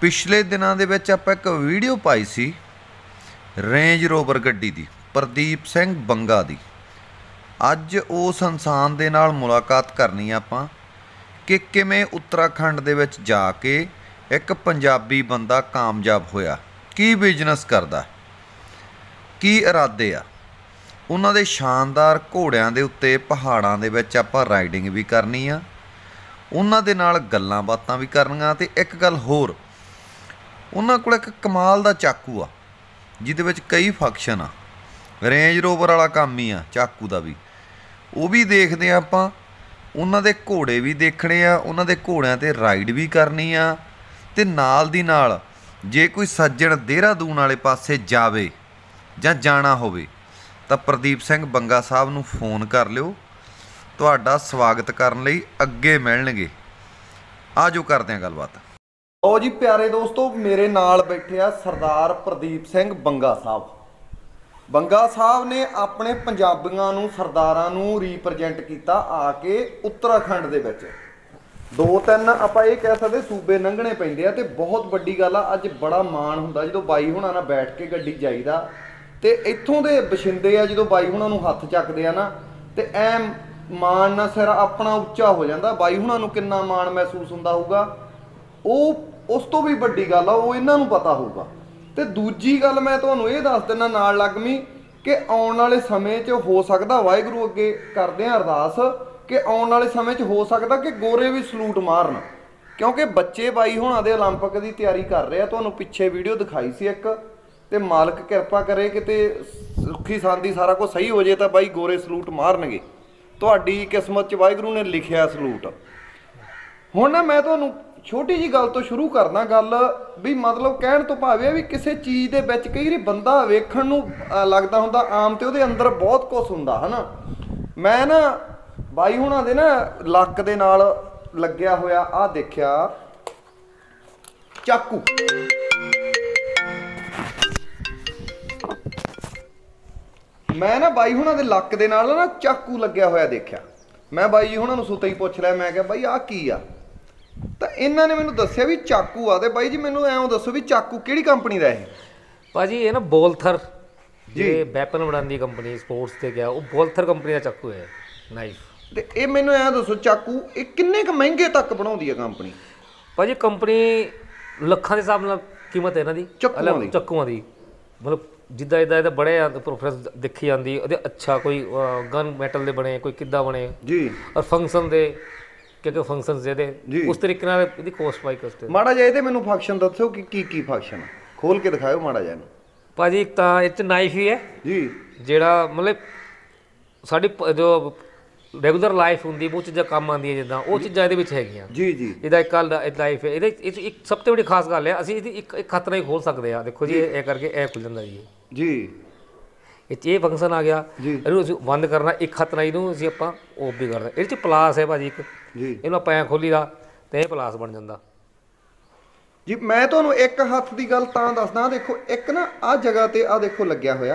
पिछले दिनों दे विच आपां एक वीडियो पाई सी रेंज रोवर गड्डी दी प्रदीप सिंह बंगा दी। अज उस इंसान दे नाल मुलाकात करनी आपां कि किवें उत्तराखंड दे विच जाके एक पंजाबी बंदा कामयाब होया, की बिजनेस करदा, की इरादे आ उन्हां दे शानदार घोड़ियां दे उत्ते पहाड़ां दे विच आपां राइडिंग भी करनी आ, उन्हां दे नाल गल्लां बातां भी करनियां। ते एक गल होर, उन्होंने को एक कमाल का चाकू आ जिद कई फंक्शन आ, रेंज रोवर वाला काम ही आ चाकू का भी, वो भी देखते हैं आप। उन्होंने घोड़े भी देखने आ, उन्होंने घोड़िया से राइड भी करनी आ। तो नाल दी नाल जे कोई सज्जन देहरादून वाले पासे जावे जां जाना होवे तां प्रदीप सिंह बंगा साहब नूं फोन कर लिओ, तुहाडा स्वागत करन लई अगे मिलणगे। आजो करदे आं गलबात। ओ जी प्यारे दोस्तों, मेरे नाल बैठे आ सरदार प्रदीप सिंह बंगा साहब। बंगा साहब ने अपने पंजाबियों नूं सरदारां नूं रिप्रजेंट किया आके उत्तराखंड दे विच। दो तीन आपां इह कह सकदे सूबे लंघने पैंदे आ, ते बहुत वड्डी गल आ। अज बड़ा माण हुंदा जदों बाई हुणां नाल बैठ के गड्डी जाईदा ते इत्थों दे बछिंदे आ जदों बाई हुणां नूं हत्थ चकदे आ ना, ते ऐ माण नाल सिर अपना उच्चा हो जांदा। बाई हुणां नूं किन्ना माण महसूस हुंदा होऊगा, वो उस तो भी वड्डी गल आ, वो इन्हां नूं पता होगा। तो दूजी गल मैं तुहानूं ये दस दिना नाल लगमी कि आने वाले समय च हो सकता, वाहिगुरू अगे करदे आ अरदास कि आने वाले समय च हो सकता कि गोरे भी सलूट मारन, क्योंकि बच्चे बाई हुणां दे ओलंपिक की तैयारी कर रहे हैं। तुहानूं पिछे वीडियो दिखाई सी एक, तो मालक किरपा करे किते सुखी सांदी सारा कुछ सही हो जाए तो बाई गोरे सलूट मारनगे। तुहाडी किस्मत च वाहिगुरू ने लिखिया सलूट। हुण मैं तुहानूं छोटी जी गल तो शुरू करना। गल भी मतलब कहण तो भावें भी किसी चीज़ दे विच कई बार बंदा वेखण नूं लगदा हुंदा आम ते उहदे अंदर बहुत कुछ हुंदा है ना। मैं ना बाई हुणां दे ना लक्क दे नाल लग्गिया होया आ देखिया चाकू, मैं ना बाई हुणां दे लक्क दे नाल ना चाकू लग्गिया होया देखिया। मैं बाई जी हुणां नूं सुते ही पुछ लिया, मैं कहा बाई आ की आ, तो इन्हों ने मैंने दसिया भी चाकू आते। बाई जी मैं ऐ दसो भी चाकू कि कंपनी का है? भाजी ये ना बोलथर जी वैपन बनाती कंपनी स्पोर्ट्स से गया, वो बोलथर कंपनी का चाकू है नाइफ। तो ये मैं ऐ दसो चाकू ये किन्ने क महंगे तक बनाती है कंपनी? भाजी कंपनी लखों के हिसाब नाल कीमत है इन्हों की चाकूआं की, मतलब जिदा जिदा ये बड़े प्रोफरेंस देखी जाती। अच्छा कोई गन मैटल के बने, कोई किदा बने जी, और फंक्शन के क्योंकि फंक्शन जेदे उस तरीके नाल इहदी कोस्ट पाई करते। माड़ा जिहा इहदे मैनूं फंक्शन दस्सो कि की फंक्शन खोल के दिखाओ माड़ा जिहा। भाजी एक तां इह नाइफ ही है जी, जिहड़ा मतलब साडी जो रेगुलर लाइफ हुंदी वो चीज़ां काम आउंदियां, जिद्दां ओह चीज़ां इहदे विच हैगियां जी जी। इहदा इक लाइफ है, इहदे इक सब तो बड़ी खास गल है असीं इहदी इक हत्थ नाल ही खोल सकदे आ। देखो जी इह करके इह खुल जांदा जी जी, ये फंक्शन आ गया। इहनूं बंद करना एक हत्थ नाल, इहनूं असीं आपां ओप भी करना। इहदे च प्लास है भाजी इक जी, इन पैं खोली का तो यह प्लास बन जाता जी। मैं थोनों एक हथ की गल तां दसदा, देखो एक ना आ जगह पर आ देखो लग्या होया,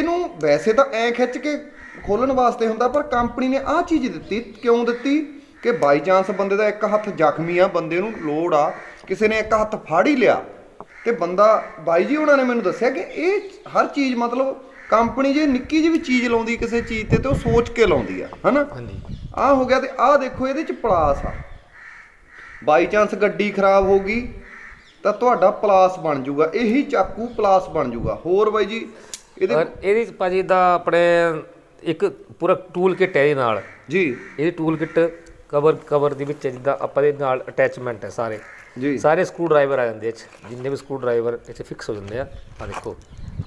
इनू वैसे तो ऐ खिच के खोलन वास्ते होंदा, पर कंपनी ने आ चीज़ दिती क्यों दिती कि बाई चांस बंदे का एक हथ जख्मी आ, बंदे नूं लोड़ आ, किसी ने एक हथ फाड़ ही लिया तो बंदा। बाई जी उन्होंने मैनूं दस्सिया कि ये हर चीज़ मतलब कंपनी जे निक्की जी भी चीज़ लाउंदी किसी चीज़ ते तो सोच के लाउंदी आ, है ना। आ हो गया, तो आ देखो ये प्लास आ, बाई चांस गड्डी खराब हो गई तो तुहाडा प्लास बन जूगा, यही चाकू प्लास बन जूगा। होर बाई जी ये भाजी दा अपने एक पूरा टूल किट है नाल जी, ये टूल किट कवर दे विच जिद्दां आपां दे नाल अटैचमेंट है सारे जी, सारे स्क्रू ड्राइवर आ जाते हैं, जिन्ने भी स्क्रू ड्राइवर इत्थे फिक्स हो जाते हैं। आ देखो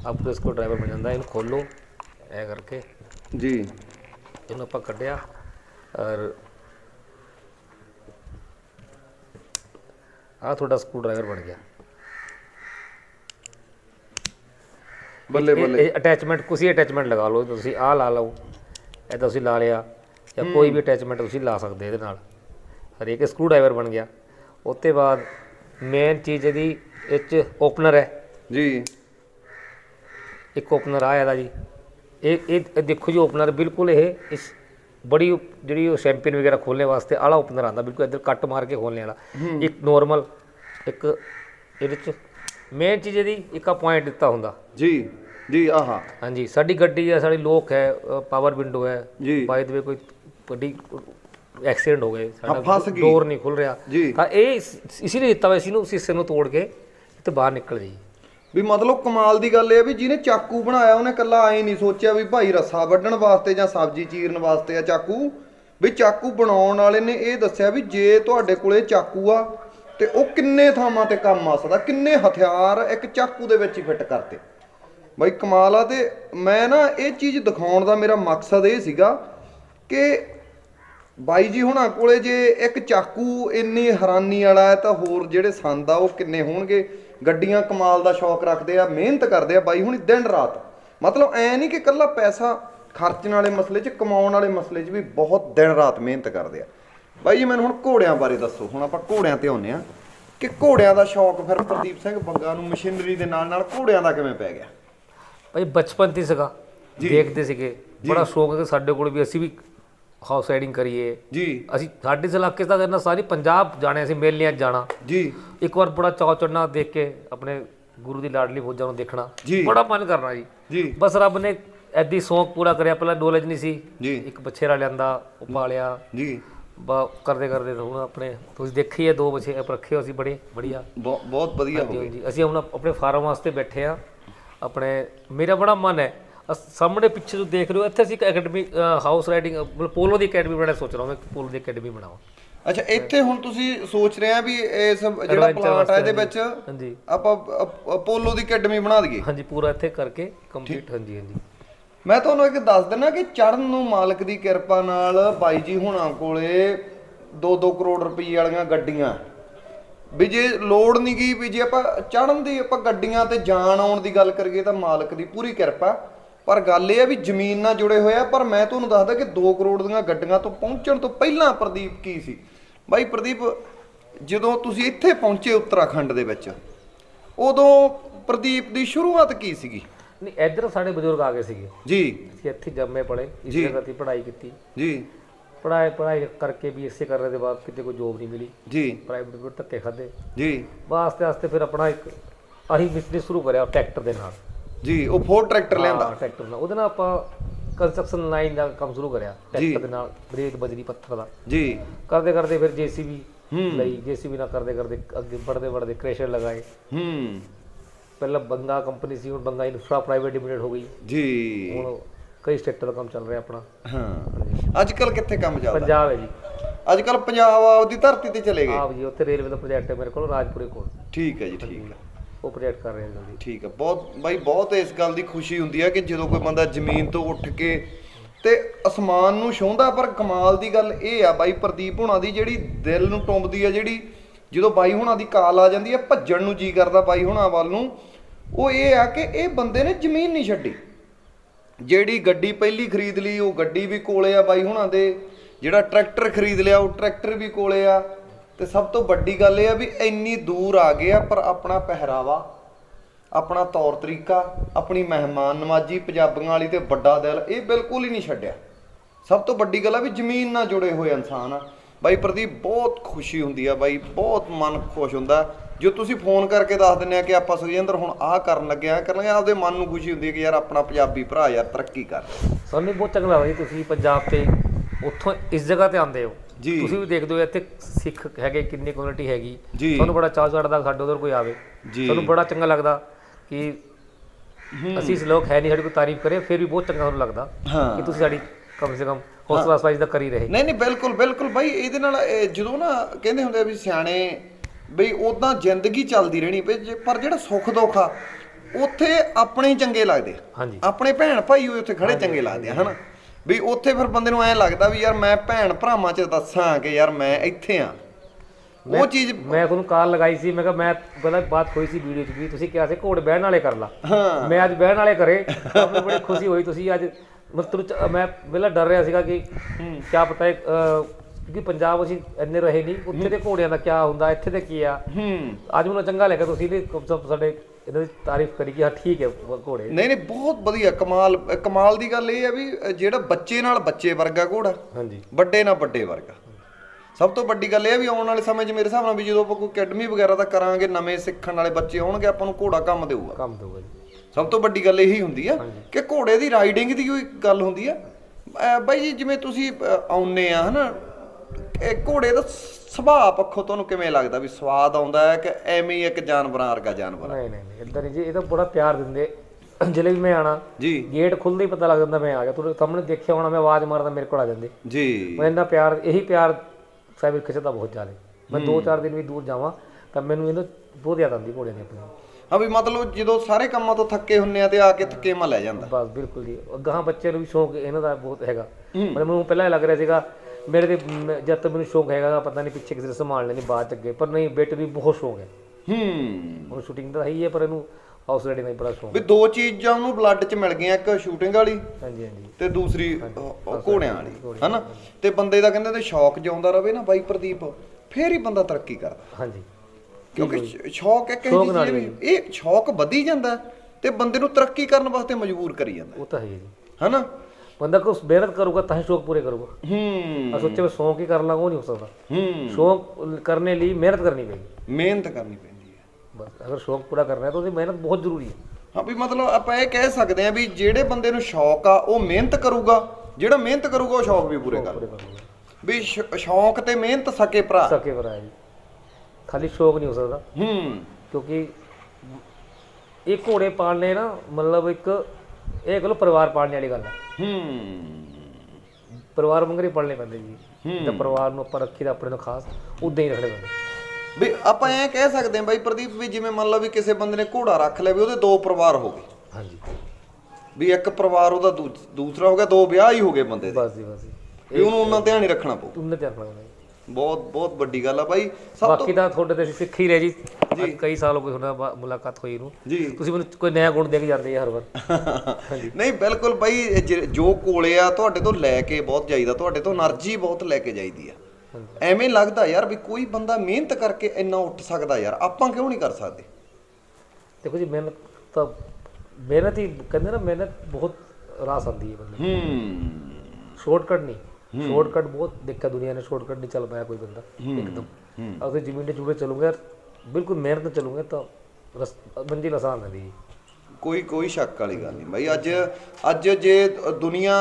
आप तो इसको ड्राइवर बन जाता, इन खोलो ऐ करके जी, इन आप कटिया और आ थोड़ा स्क्रू ड्राइवर बन गया। बल्ले बल्ले अटैचमेंट कुछ ही अटैचमेंट लगा लो, तुसी आ ला लो ऐसा ला लिया, या कोई भी अटैचमेंट तुसी ला सकते ये नाल। हरेक स्क्रू ड्राइवर बन गया। उसके बाद मेन चीज़ यदि ये ओपनर है जी, एक ओपनर आया जी। एक देखो जी ओपनर बिल्कुल ये इस बड़ी जी शैंपेन वगैरह खोलने वास्ते आला ओपनर आता, बिल्कुल इधर कट मार के खोलने वाला। एक नॉर्मल एक मेन चीज़ जी एक पॉइंट दिता होंगे जी जी हाँ जी साड़ी गड्डी है, साड़ी लोक है, पावर विंडो है जी, बाय द वे कोई बड़ी एक्सीडेंट हो गए डोर नहीं खुल रहा जी, हाँ ये इसीलिए दिता हुआ, इसी शीशे को तोड़ के तो बाहर निकल जाइए भी। मतलब कमाल की गल है भी जिन्हें चाकू बनाया उन्हें कला ऐ नहीं सोचा भी भाई रस्सा वड्ढण वास्ते या सब्जी चीरन वास्ते आ चाकू, भी चाकू बनाने वाले ने यह दस्या भी जे तुहाडे कोले चाकू आ ते ओ किन्ने थावां ते काम आ सकदा, किन्ने हथियार एक चाकू दे विच ही फिट करते भाई, कमाल आ। तो मैं ना ये चीज़ दिखाने का मेरा मकसद ये सीगा कि बाई जी हुणां कोले जे एक चाकू इन्नी हैरानी वाला है तो होर जिहड़े संद आ ओह किन्ने होणगे। गड्डियां कमाल का शौक रखते हैं, मेहनत करते हैं बाई हुणी दिन रात, मतलब ऐ नहीं कि कल्ला पैसा खर्चण वाले मसले 'च, कमाउण वाले मसले 'च भी बहुत दिन रात मेहनत करते हैं बाई जी। मैं हुण घोड़ियां बारे दसो, हुण आपां घोड़ियां ते आउणे आ कि घोड़ियां का शौक फिर प्रदीप सिंह बंगा नूं मशीनरी दे नाल नाल घोड़ियां दा किवें पै गया? भाई बचपन ते सीगा, देखदे सीगे, बड़ा शौक है, साडे कोल भी असीं भी हाउस राइडिंग करिए जी। असी साढ़े इलाके तक इन्ना सारी पंजाब जाने असी मेलियां जाना जी, एक बार बड़ा चाव चढ़ना देख के अपने गुरु की लाडली फौजा को देखना जी, बड़ा मन करना जी जी। बस रब ने ऐसी शौक पूरा करिया, पहला नॉलेज नहीं सी जी, एक बछेरा लिया पालिया जी, करते करते हम अपने तुम देखी है दो बछे रखे हो असी बड़े बढ़िया बहुत बढ़िया जी। असी हम अपने फार्म वास्ते बैठे हाँ, अपने मेरा बड़ा मन है, सामने पिछे जो देख रहे हो इतने एक अकैडमी हाउस राइडिंग पोलो की अकैडमी बनाने सोच रहा हूँ, मैं पोलो की अकैडमी बनाऊँ। अच्छा इतने हम तुम सोच रहे हैं भी इस जो प्लाट है ये आप पोलो की अकैडमी बना दिए? हाँ जी पूरा इतने करके कंप्लीट। हाँ जी हाँ जी मैं थोड़ा एक दस देना कि चढ़न नूं मालिक की कृपा नाल बाई जी हुणां कोले 2-2 करोड़ रुपये वाली गड्डियां भी, जे लोड़ नहीं गई भी जे आप चढ़न की आप गड्डियां ते जाण आउण की गल करिए तो मालिक की पूरी कृपा, पर गल यह भी जमीन ना जुड़े हुए। पर मैं तुहानू दसदा कि 2 करोड़ दीआं गड्डियां तो पहुंचण तो पहला प्रदीप की सी भाई? प्रदीप जदों तुसीं इत्थे पहुंचे उत्तराखंड दे विच उदों प्रदीप दी शुरुआत की सीगी? नहीं इधर साडे बजुर्ग आ गए सीगे जी, असीं इत्थे जम्मे पले, इत्थे करती पढ़ाई कीती जी, पढ़ाई करके भी इसे करने के बाद किते कोई जॉब नहीं मिली जी, प्राइवेट में धक्के खाधे जी, आस्ते आस्ते फिर अपना एक असीं बिजनेस शुरू करिया ट्रैक्टर दे नाल जी, वो फोर्ड ट्रैक्टर लिया, ट्रैक्टर ना उहदे नाल आपां कंस्ट्रक्शन लाइन का काम शुरू करिया, ट्रैक्टर दे नाल रेत बजरी पत्थर का जी, करते करते फिर जेसीबी लई, जेसीबी ना करते करते अगे बढ़ते बढ़ते क्रेशर लगाए। पहला बंगा कंपनी सी, हुण बंगा इन्फ्रा प्राइवेट लिमिटेड हो गई जी, हुण कई स्टेट का काम चल रहा अपना। हाँ अजकल कित्थे काम चलदा? पंजाब है जी, अजकल पंजाब आपदी धरती ते चले गए आप जी, उत्थे रेलवे का प्रोजेक्ट है मेरे को राजपुरे कोल। ठीक है जी ठीक है, ऑपरेट कर रहे हैं जी। ठीक है, बहुत भाई बहुत इस गल की खुशी होंगी है कि जो कोई बंदा जमीन तो उठ के तो आसमान को छूंदा। पर कमाल की गल ये आ भाई प्रदीप होना की जी दिल में टुंबदी है, जी जो बाई होना की काल आ जाती है भज्जण नूं जी करता बाई होना वाल नूं, वो ये आ कि ये बंदे ने जमीन नहीं छड्डी। जिहड़ी गड्डी पहली खरीद ली वो गड्डी भी कोले आ बाई होना दे, जिहड़ा ट्रैक्टर खरीद लिया वो ट्रैक्टर भी कोले आ, तो सब तो बड़ी गल यह भी इन्नी दूर आ गए आ, पर अपना पहरावा, अपना तौर तरीका, अपनी मेहमान नवाजी पंजाबियां वाली तो बड़ा दिल ये बिल्कुल ही नहीं छड्डिया। सब तो बड़ी गल है भी जमीन ना जुड़े हुए इंसान आ बाई प्रदीप, बहुत खुशी होंदी आ बाई, बहुत मन खुश होंदा जो तुसीं फोन करके दस दिंदे आ कि आपां सुखजिंदर हुण आह कर लगे आपदे मन नूं खुशी होंदी कि यार अपना पंजाबी भरा यार तरक्की कर। सानूं बहुत चंगा लगदा जी तुसीं पंजाब ते उत्थों इस जगह ते आंदे हो जी, तुसीं भी देखदे हो इत्थे सिख हैगे किन्नी कम्यूनिटी हैगी, तुहानूं बड़ा चाऽ चढ़दा साडे उधर कोई आवे, तुहानूं बड़ा चंगा लगदा कि असीं इस लोक है नहीं साडी कोई तारीफ करे, फिर भी बहुत चंगा तुहानूं लगदा कि तुसीं साडी कम से कम हौसला अफजाई दा करी रहे। नहीं नहीं बिल्कुल बिल्कुल भाई, इहदे नाल जदों ना कहंदे हुंदे भी सियाणे बई उदां जिंदगी चलदी रहणी पर जिहड़ा सुख दुख आ उत्थे अपने चंगे लगदे, अपने भैण भाई उत्थे खड़े चंगे लगदे हना भी, उत्थे फिर बंदे नूं ऐ लगदा भी यार मैं भैन भरावां च दस्सां कि यार मैं इत्थे आ। वो चीज़ मैं तुहानूं काल लगाई सी, मैं कहा मैं गलत बात होई सी वीडियो च भी तुसीं किहा सी घोड़ बैहण वाले कर ला, मैं अज बैहण वाले करे अपने बड़ी खुशी होई तुसीं अज, मतलब मैं पहला डर रहा सीगा कि क्या पता है क्योंकि पंजाब असीं इन्ने रहे नहीं, उत्थे दे घोड़ियां दा क्या हुंदा इत्थे ते की आ। अज मैनूं चंगा लगा तुसीं भी साडे तारीफ करी कि हाँ ठीक है घोड़े। नहीं नहीं बहुत बढ़िया, कमाल कमाल की गल ये है भी जो बच्चे नाल बच्चे वर्गा घोड़ा, हाँ जी, बड़े नाल बड़े वर्गा। ਸਭ ਤੋਂ ਵੱਡੀ ਗੱਲ ਇਹ ਵੀ ਆਉਣ ਵਾਲੇ ਸਮੇਂ 'ਚ ਮੇਰੇ ਹਿਸਾਬ ਨਾਲ ਵੀ ਜਦੋਂ ਆਪਾਂ ਕੋਈ ਅਕੈਡਮੀ ਵਗੈਰਾ ਦਾ ਕਰਾਂਗੇ ਨਵੇਂ ਸਿੱਖਣ ਵਾਲੇ ਬੱਚੇ ਹੋਣਗੇ ਆਪਾਂ ਨੂੰ ਘੋੜਾ ਕੰਮ ਦੇਊਗਾ ਜੀ। ਸਭ ਤੋਂ ਵੱਡੀ ਗੱਲ ਇਹੀ ਹੁੰਦੀ ਆ ਕਿ ਘੋੜੇ ਦੀ ਰਾਈਡਿੰਗ ਦੀ ਕੋਈ ਗੱਲ ਹੁੰਦੀ ਆ ਬਾਈ ਜੀ, ਜਿਵੇਂ ਤੁਸੀਂ ਆਉਨੇ ਆ ਹਨਾ, ਇਹ ਘੋੜੇ ਦਾ ਸੁਭਾਅ ਪੱਖੋਂ ਤੁਹਾਨੂੰ ਕਿਵੇਂ ਲੱਗਦਾ ਵੀ ਸਵਾਦ ਆਉਂਦਾ ਹੈ ਕਿ ਐਵੇਂ ਹੀ ਇੱਕ ਜਾਨਵਰਾਂ ਵਰਗਾ ਜਾਨਵਰ? ਨਹੀਂ ਇਦਾਂ ਨਹੀਂ ਜੀ, ਇਹ ਤਾਂ ਬੜਾ ਪਿਆਰ ਦਿੰਦੇ। जिले भी मैं आना जी, गेट खुलते ही पता लग जाता मैं आ गया, तो सामने देखा होना मैं आवाज मारता मेरे को आ जाते जी। मैं इन्ना प्यार, यही प्यार साहब खिंचता बहुत ज्यादा। मैं 2-4 दिन भी दूर जावा तो मैं इन्होंने बहुत याद आती घोड़िया ने अपनी। हाँ भी मतलब जो सारे कामों तो थके होंगे तो आके थके में लै जाता बस। बिल्कुल जी, अगह बच्चे भी शौक इन्हों का बहुत है। मतलब मैं पहला लग रहा है मेरे जब तक मैं शौक है पता नहीं पिछले किसी ने संभाल लेनी बाद अगे, पर नहीं बेटे भी बहुत शौक है शूटिंग का है ही है, पर ਹਾਊਸ ਰੇਡਿੰਗ ਦਾ ਬੜਾ ਸ਼ੌਂਕ। ਵੀ ਦੋ ਚੀਜ਼ਾਂ ਉਹਨੂੰ ਬਲੱਡ 'ਚ ਮਿਲ ਗਈਆਂ, ਇੱਕ ਸ਼ੂਟਿੰਗ ਵਾਲੀ ਹਾਂਜੀ ਹਾਂਜੀ ਤੇ ਦੂਸਰੀ ਘੋੜਿਆਂ ਵਾਲੀ ਹਨਾ। ਤੇ ਬੰਦੇ ਦਾ ਕਹਿੰਦੇ ਤੇ ਸ਼ੌਕ ਜਿਉਂਦਾ ਰਵੇ ਨਾ ਬਾਈ ਪ੍ਰਦੀਪ, ਫੇਰ ਹੀ ਬੰਦਾ ਤਰੱਕੀ ਕਰਦਾ। ਹਾਂਜੀ ਕਿਉਂਕਿ ਸ਼ੌਕ ਇੱਕ ਇਹੀ ਚੀਜ਼, ਇਹ ਸ਼ੌਕ ਵਧੀ ਜਾਂਦਾ ਤੇ ਬੰਦੇ ਨੂੰ ਤਰੱਕੀ ਕਰਨ ਵਾਸਤੇ ਮਜਬੂਰ ਕਰੀ ਜਾਂਦਾ। ਉਹ ਤਾਂ ਹੈ ਜੀ ਹਨਾ, ਬੰਦਾ ਕੁਛ ਮਿਹਨਤ ਕਰੂਗਾ ਤਾਂ ਹੀ ਸ਼ੌਕ ਪੂਰੇ ਕਰੂਗਾ। ਸੋਚੇ ਮੈਂ ਸ਼ੌਕ ਹੀ ਕਰ ਲਾਂਗਾ, ਉਹ ਨਹੀਂ ਹੋ ਸਕਦਾ। ਸ਼ੌਕ ਕਰਨੇ ਲਈ ਮਿਹਨਤ ਕਰਨੀ ਪੈਂਦੀ, ਮਿਹਨਤ ਕਰਨੀ ਪੈਂਦੀ। अगर शौक पूरा करना है तो उसकी मेहनत बहुत जरूरी है। हाँ भी मतलब आप ये कह सकते हैं भी जेड़े बंदे नूं शौक आ वो मेहनत करूगा, जेड़ा मेहनत करूगा वो शौक भी पूरे करूगा। भी शौक ते मेहनत सके भरा है, खाली शौक नहीं हो सकता। क्योंकि एक घोड़े पालने ना मतलब एक लो परिवार पालने वाली गल है। परिवार वांगर ही पालने पैंदे जी, तो परिवार नूं आपां रखी दा अपने नूं खास उदां ही रखणे पैंदे। ਵੀ ਆਪਾਂ ਇਹ ਕਹਿ ਸਕਦੇ ਹਾਂ ਬਾਈ ਪ੍ਰਦੀਪ ਵੀ ਜਿਵੇਂ ਮੰਨ ਲਓ ਵੀ ਕਿਸੇ ਬੰਦੇ ਨੇ ਘੋੜਾ ਰੱਖ ਲਿਆ ਵੀ ਉਹਦੇ ਦੋ ਪਰਿਵਾਰ ਹੋ ਗਏ। ਹਾਂਜੀ ਵੀ ਇੱਕ ਪਰਿਵਾਰ ਉਹਦਾ ਦੂਸਰਾ ਹੋ ਗਿਆ, ਦੋ ਵਿਆਹ ਹੀ ਹੋ ਗਏ ਬੰਦੇ ਦੇ। ਬਸ ਜੀ ਬਸ ਜੀ, ਉਹਨੂੰ ਉਹਨਾਂ ਧਿਆਨ ਹੀ ਰੱਖਣਾ ਪਊ। ਬਹੁਤ ਵੱਡੀ ਗੱਲ ਆ ਬਾਈ। ਬਾਕੀ ਤਾਂ ਤੁਹਾਡੇ ਤੇ ਸਿੱਖ ਹੀ ਰਹੇ ਜੀ, ਕਈ ਸਾਲ ਹੋ ਗਏ ਤੁਹਾਡਾ ਮੁਲਾਕਾਤ ਹੋਈ ਨੂੰ ਜੀ। ਤੁਸੀਂ ਮੈਨੂੰ ਕੋਈ ਨਵਾਂ ਗੁਣ ਦੇ ਕੇ ਜਾਂਦੇ ਹਰ ਵਾਰ। ਨਹੀਂ ਬਿਲਕੁਲ ਬਾਈ, ਜੋ ਕੋਲੇ ਆ ਤੁਹਾਡੇ ਤੋਂ ਲੈ ਕੇ ਬਹੁਤ ਜਾਈਦਾ, ਤੁਹਾਡੇ ਤੋਂ એનર્ਜੀ ਬਹੁਤ ਲੈ ਕੇ ਜਾਈਦੀ ਆ। ਐਵੇਂ ਲੱਗਦਾ ਯਾਰ ਵੀ ਕੋਈ ਬੰਦਾ ਮਿਹਨਤ ਕਰਕੇ ਇੰਨਾ ਉੱਠ ਸਕਦਾ ਯਾਰ, ਆਪਾਂ ਕਿਉਂ ਨਹੀਂ ਕਰ ਸਕਦੇ? ਦੇਖੋ ਜੀ ਮਿਹਨਤ ਹੀ ਕਹਿੰਦੇ ਨਾ, ਮਿਹਨਤ ਬਹੁਤ ਰਾਸ ਆਉਂਦੀ ਹੈ ਬੰਦੇ ਨੂੰ। ਸ਼ਾਰਟਕਟ ਨਹੀਂ, ਸ਼ਾਰਟਕਟ ਬਹੁਤ ਦੇਖਿਆ ਦੁਨੀਆ ਨੇ, ਸ਼ਾਰਟਕਟ ਨਹੀਂ ਚੱਲ ਪਾਇਆ ਕੋਈ ਬੰਦਾ ਇੱਕਦਮ। ਅਗਰ ਜ਼ਮੀਨ ਦੇ ਜੂੜੇ ਚੱਲੂਗਾ ਬਿਲਕੁਲ ਮਿਹਨਤ ਨਾਲ ਚੱਲੂਗੇ ਤਾਂ ਬੰਦੀ ਆਸਾਨ ਰਹਿੰਦੀ ਜੀ। ਕੋਈ ਸ਼ੱਕ ਵਾਲੀ ਗੱਲ ਨਹੀਂ ਬਾਈ। ਅੱਜ ਜੇ ਦੁਨੀਆ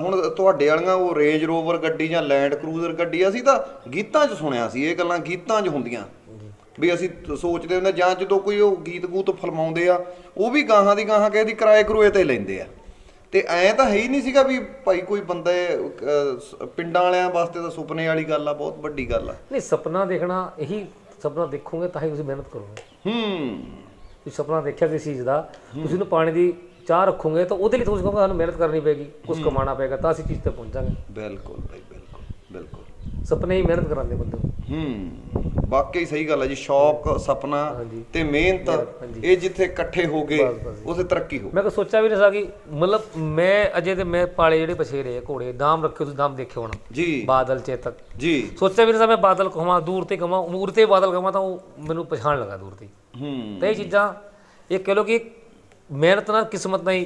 ਹੁਣ ਤੁਹਾਡੇ ਵਾਲੀਆਂ ਉਹ ਰੇਂਜ ਰੋਵਰ ਗੱਡੀ ਜਾਂ ਲੈਂਡ ਕਰੂਜ਼ਰ ਗੱਡੀ, ਅਸੀਂ ਤਾਂ ਗੀਤਾਂ 'ਚ ਸੁਣਿਆ ਸੀ ਇਹ ਗੱਲਾਂ, ਗੀਤਾਂ 'ਚ ਹੁੰਦੀਆਂ ਵੀ ਅਸੀਂ ਸੋਚਦੇ ਹੁੰਦੇ ਜਾਂ ਜਦੋਂ ਕੋਈ ਉਹ ਗੀਤ ਫਲਮਾਉਂਦੇ ਆ ਉਹ ਵੀ ਗਾਹਾਂ ਦੀ ਗਾਹਾਂ ਕਿਸੇ ਦੀ ਕਿਰਾਏ ਕਰੂਏ 'ਤੇ ਲੈਂਦੇ ਆ। ਤੇ ਐਂ ਤਾਂ ਹੈ ਹੀ ਨਹੀਂ ਸੀਗਾ ਵੀ ਭਾਈ ਕੋਈ ਬੰਦੇ ਪਿੰਡਾਂ ਵਾਲਿਆਂ ਵਾਸਤੇ ਤਾਂ ਸੁਪਨੇ ਵਾਲੀ ਗੱਲ ਆ, ਬਹੁਤ ਵੱਡੀ ਗੱਲ ਆ। ਨਹੀਂ ਸੁਪਨਾ ਦੇਖਣਾ, ਇਹੀ ਸੁਪਨਾ ਦੇਖੋਗੇ ਤਾਂ ਹੀ ਤੁਸੀਂ ਮਿਹਨਤ ਕਰੋਗੇ। सपना देखा किसी चीज़ का, उसमें पानी की चाह रखोगे तो उसके लिए सोच कहोगे सू मेहनत करनी पेगी, कुछ कमाना पेगा तो असी चीज़ तक पहुँचांगे। बिल्कुल भाई बिल्कुल, सपने ही मेहनत कराते बंदे। वाकई सही गल है जी, शौक सपना ते मेहनत ये जिथे इकट्ठे हो गए उसे तरक्की हो। मैं सोचा भी नहीं सा कि मतलब मैं अजय तो मैं पाले जेडे पछेरे घोड़े दाम रखे, उस दाम देखे होना जी, बादल चेतक जी। सोचा भी नहीं सा मैं बादल कमा दूर से कमा, दूर से बादल कमा तो मैं पछाण लगा दूर से। तो ये चीज़ा ये कह लो कि मेहनत ना किस्मत नहीं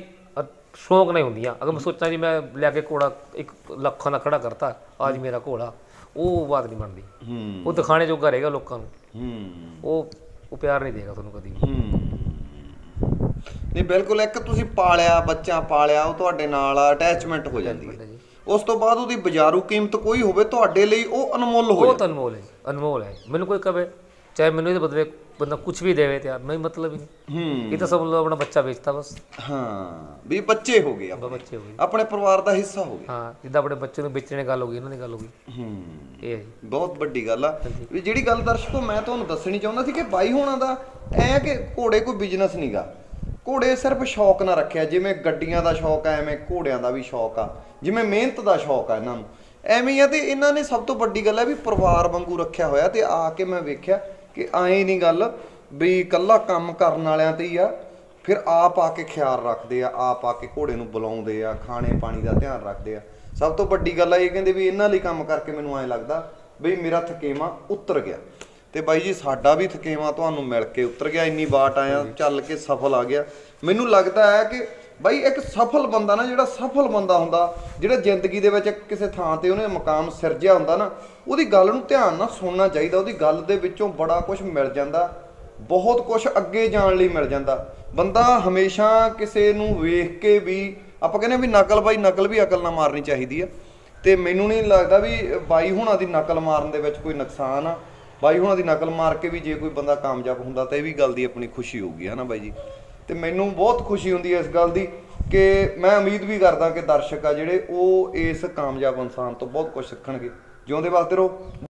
शौक नहीं होंगी। अगर मैं सोचा जी मैं लैके घोड़ा 1 लाख का खड़ा करता आज मेरा घोड़ा, वो बात नहीं बनती। वो दिखाने जोगा रहेगा लोगों को, वो प्यार नहीं देगा थोड़ा कभी नहीं। बिल्कुल एक तुम पालिया बच्चा पालिया वो अटैचमेंट हो जाती है, उस तो बाद उसकी बाजारू कीमत कोई हो अनमोल हो। अनमोल है, मैंने कोई कहे चाहे मैंने ये बदले बंदा कुछ भी देवे तो यार नहीं, मतलब ही नहीं। ये तो सब लोग अपना बच्चा बेचता बस। हाँ भी बच्चे हो गए, बच्चे हो गए अपने परिवार का हिस्सा हो गया। हाँ जिदा अपने बच्चे को बेचने गल हो गई, इन्होंने गल हो गई, ये बहुत वड्डी गल आ भी जिहड़ी गल दर्शकों मैं तुहानूं दसणी चाहुंदा सी कि बाई होणां दा ऐ कि घोड़े कोई बिजनेस नहीं गा। घोड़े सिर्फ शौक ना रखिया, जिवें गड्डियां दा शौक आ एवें घोड़ियां दा भी शौक आ, जिवें मेहनत दा शौक आ इन्हां नूं ਐਵੇਂ ਆ। ਤੇ ਇਹਨਾਂ ਨੇ ਸਭ ਤੋਂ ਵੱਡੀ ਗੱਲ ਹੈ ਵੀ ਪਰਿਵਾਰ ਵਾਂਗੂ ਰੱਖਿਆ ਹੋਇਆ। ਤੇ ਆ ਕੇ ਮੈਂ ਵੇਖਿਆ ਕਿ ਐਂ ਨਹੀਂ ਗੱਲ ਵੀ ਇਕੱਲਾ ਕੰਮ ਕਰਨ ਵਾਲਿਆਂ ਤੇ ਹੀ ਆ, ਫਿਰ ਆਪ ਆ ਕੇ ਖਿਆਲ ਰੱਖਦੇ ਆ, ਆਪ ਆ ਕੇ ਘੋੜੇ ਨੂੰ ਬੁਲਾਉਂਦੇ ਆ, ਖਾਣੇ ਪਾਣੀ ਦਾ ਧਿਆਨ ਰੱਖਦੇ ਆ। ਸਭ ਤੋਂ ਵੱਡੀ ਗੱਲ ਆ ਇਹ ਕਹਿੰਦੇ ਵੀ ਇਹਨਾਂ ਲਈ ਕੰਮ ਕਰਕੇ ਮੈਨੂੰ ਐਂ ਲੱਗਦਾ ਬਈ ਮੇਰਾ ਥਕੇਵਾਂ ਉਤਰ ਗਿਆ। ਤੇ ਬਾਈ ਜੀ ਸਾਡਾ ਵੀ ਥਕੇਵਾਂ ਤੁਹਾਨੂੰ ਮਿਲ ਕੇ ਉਤਰ ਗਿਆ, ਇੰਨੀ ਬਾਟ ਆਇਆ ਚੱਲ ਕੇ ਸਫਲ ਆ ਗਿਆ। ਮੈਨੂੰ ਲੱਗਦਾ ਹੈ ਕਿ ਬਈ ਇੱਕ ਸਫਲ ਬੰਦਾ ਨਾ, ਜਿਹੜਾ ਸਫਲ ਬੰਦਾ ਹੁੰਦਾ, ਜਿਹੜਾ ਜ਼ਿੰਦਗੀ ਦੇ ਵਿੱਚ ਕਿਸੇ ਥਾਂ ਤੇ ਉਹਨੇ ਮਕਾਮ ਸਿਰਜਿਆ ਹੁੰਦਾ ਨਾ, ਉਹਦੀ ਗੱਲ ਨੂੰ ਧਿਆਨ ਨਾਲ ਸੁਣਨਾ ਚਾਹੀਦਾ। ਉਹਦੀ ਗੱਲ ਦੇ ਵਿੱਚੋਂ ਬੜਾ ਕੁਝ ਮਿਲ ਜਾਂਦਾ, ਬਹੁਤ ਕੁਝ ਅੱਗੇ ਜਾਣ ਲਈ ਮਿਲ ਜਾਂਦਾ। ਬੰਦਾ ਹਮੇਸ਼ਾ ਕਿਸੇ ਨੂੰ ਵੇਖ ਕੇ ਵੀ, ਆਪਾਂ ਕਹਿੰਦੇ ਵੀ ਨਕਲ, ਬਾਈ ਨਕਲ ਵੀ ਅਕਲ ਨਾਲ ਮਾਰਨੀ ਚਾਹੀਦੀ ਆ। ਤੇ ਮੈਨੂੰ ਨਹੀਂ ਲੱਗਦਾ ਵੀ ਬਾਈ ਹੁਣਾਂ ਦੀ ਨਕਲ ਮਾਰਨ ਦੇ ਵਿੱਚ ਕੋਈ ਨੁਕਸਾਨ ਆ। ਬਾਈ ਹੁਣਾਂ ਦੀ ਨਕਲ ਮਾਰ ਕੇ ਵੀ ਜੇ ਕੋਈ ਬੰਦਾ ਕਾਮਯਾਬ ਹੁੰਦਾ ਤਾਂ ਇਹ ਵੀ ਗੱਲ ਦੀ ਆਪਣੀ ਖੁਸ਼ੀ ਹੋਊਗੀ, ਹੈ ਨਾ ਬਾਈ ਜੀ। ਤੇ ਮੈਨੂੰ ਬਹੁਤ ਖੁਸ਼ੀ ਹੁੰਦੀ ਹੈ ਇਸ ਗੱਲ ਦੀ ਕਿ ਮੈਂ ਉਮੀਦ ਵੀ ਕਰਦਾ ਕਿ ਦਰਸ਼ਕ ਆ ਜਿਹੜੇ ਉਹ ਇਸ ਕਾਮਯਾਬ ਇਨਸਾਨ ਤੋਂ ਬਹੁਤ ਕੁਝ ਸਿੱਖਣਗੇ। ਜਿਉਂਦੇ ਵਾਸਤੇ ਰਹੋ।